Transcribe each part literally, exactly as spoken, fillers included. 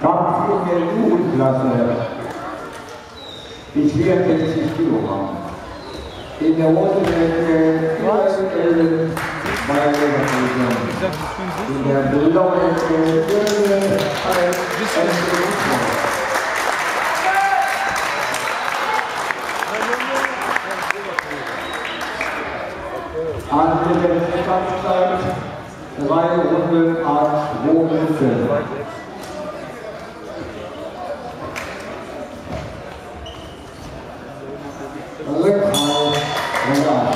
Kraft in der Jugendklasse. Ich werde sechzig Kilo haben. In der roten Ecke Kreuzellen bei der in der blauen Ecke Birnen als Wissenschaftler. Antritt Kampfzeit, drei Runden a zwei Minuten. Rückhalt, Rückhalt.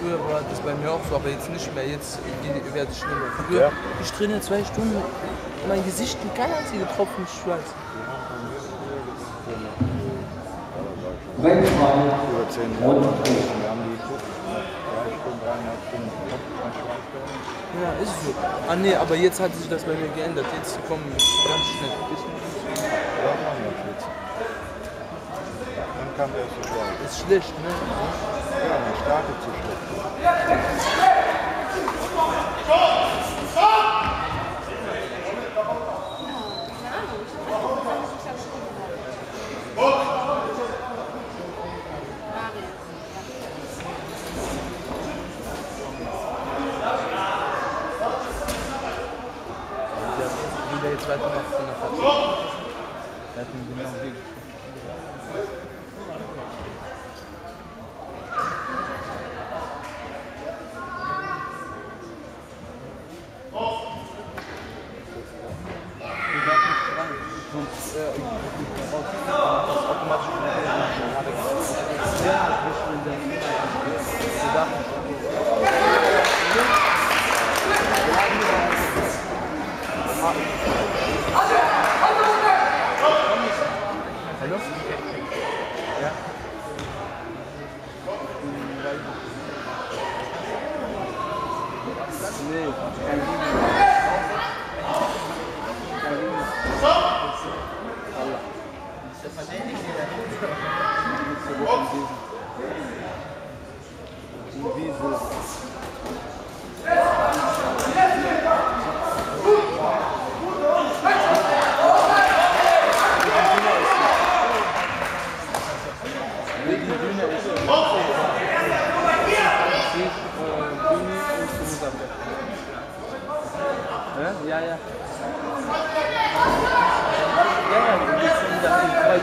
Früher war das bei mir auch so, aber jetzt nicht mehr, jetzt werde ich schneller. Früher, ja. Ich trainiere zwei Stunden, mein Gesicht und kein einziger Tropfen Schweiß. Ja, ist so. Ah ne, aber jetzt hat sich das bei mir geändert, jetzt kommen wir ganz schnell. Dann kam der zu schlecht. Ist schlecht, ne? Ja, man startet zu schlecht. Hallo? Ja.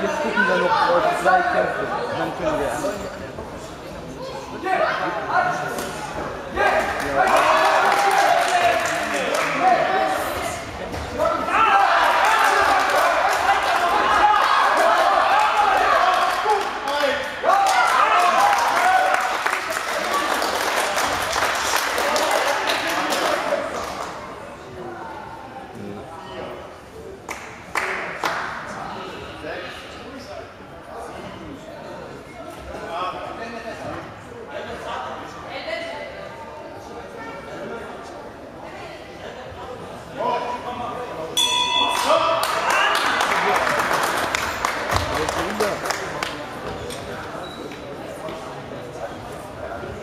jetzt gucken wir noch auf zwei Kämpfe, dann können wir an. Ja.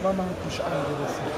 Mama hat mich angerissen.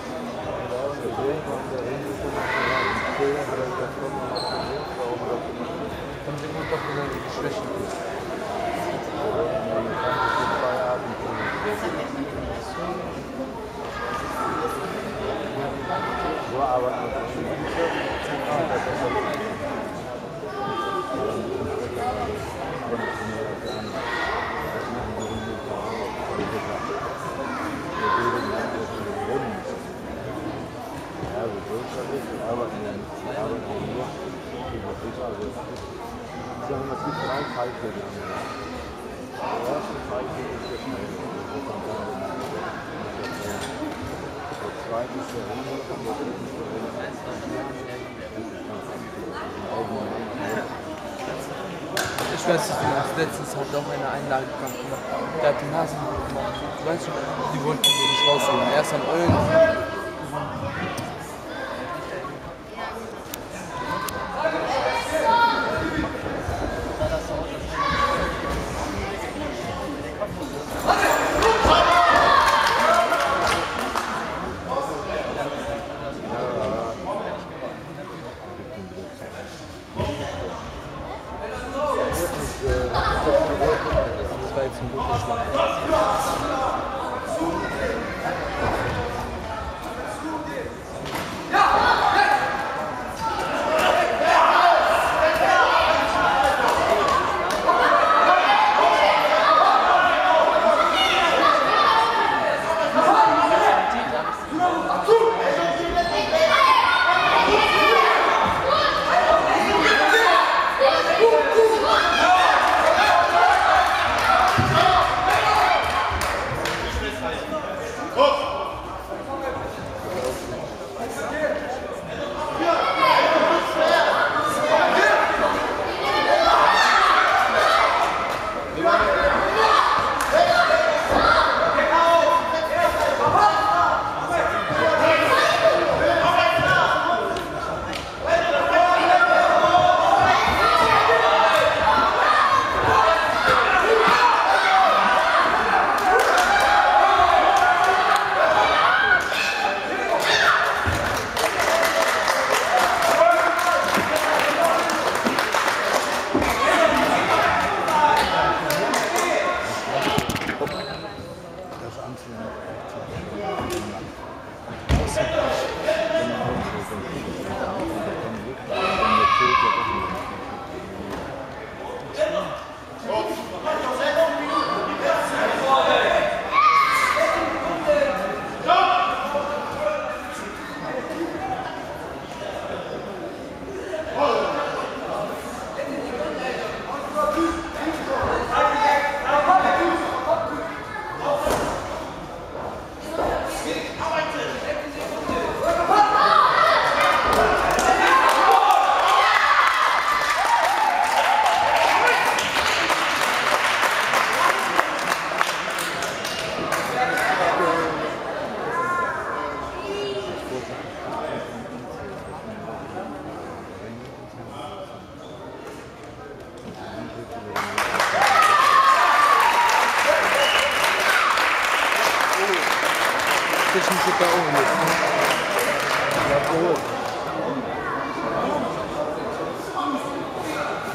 Ich weiß nicht, letztens hat auch eine Einlagekampf gemacht. Der hat die Nasen gemacht. Weißt du, die wollten sie nicht rausholen. Erst an Eulen.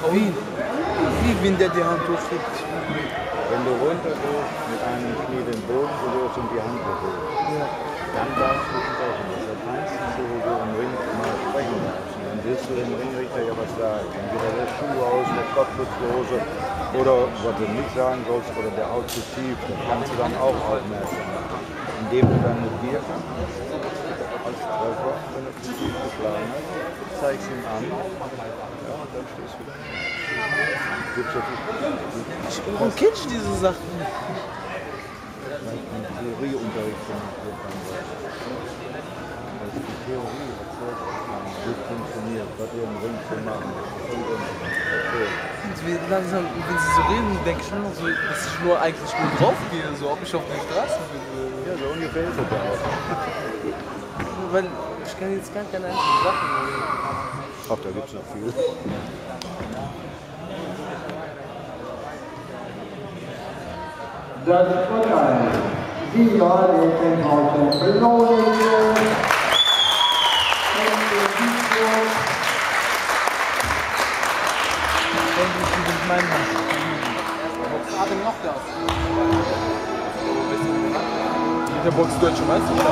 Wie? Wie windet die Hand hochhebt? Wenn du runtergehst, mit einem Knie den Boden berührst und die Hand berührst, ja, dann darfst du sprechen. Das heißt, du, du im Wind immer sprechen darfst. willst du dem Ringrichter ja was sagen. Entweder der Schuh aus, der Kopflose oder was du nicht sagen sollst oder der Haut zu tief, dann kannst du dann auch aufmerksam machen. Indem du dann mit dir als Treffer, wenn du zu tief geschlagen hast, zeigst ihm an. Ja, und dann stehst du wieder. Warum kitsch diese Sachen? Theorieunterricht die Theorie erzählt, gut funktioniert, was wir im Ring zu machen. Und wir langsam, wenn sie so reden, denke ich nur, dass ich nur eigentlich nur drauf gehe, so ob ich auf der Straße bin. Ja, so ungefähr ist das auch. Weil ich kann jetzt gar keine einzige Sache machen. Ach, da gibt es noch viel. Das Vorteil. Sie war den Haufen belohnt. Nein, gerade noch das. Mit der Box Deutsche Meisterschaft.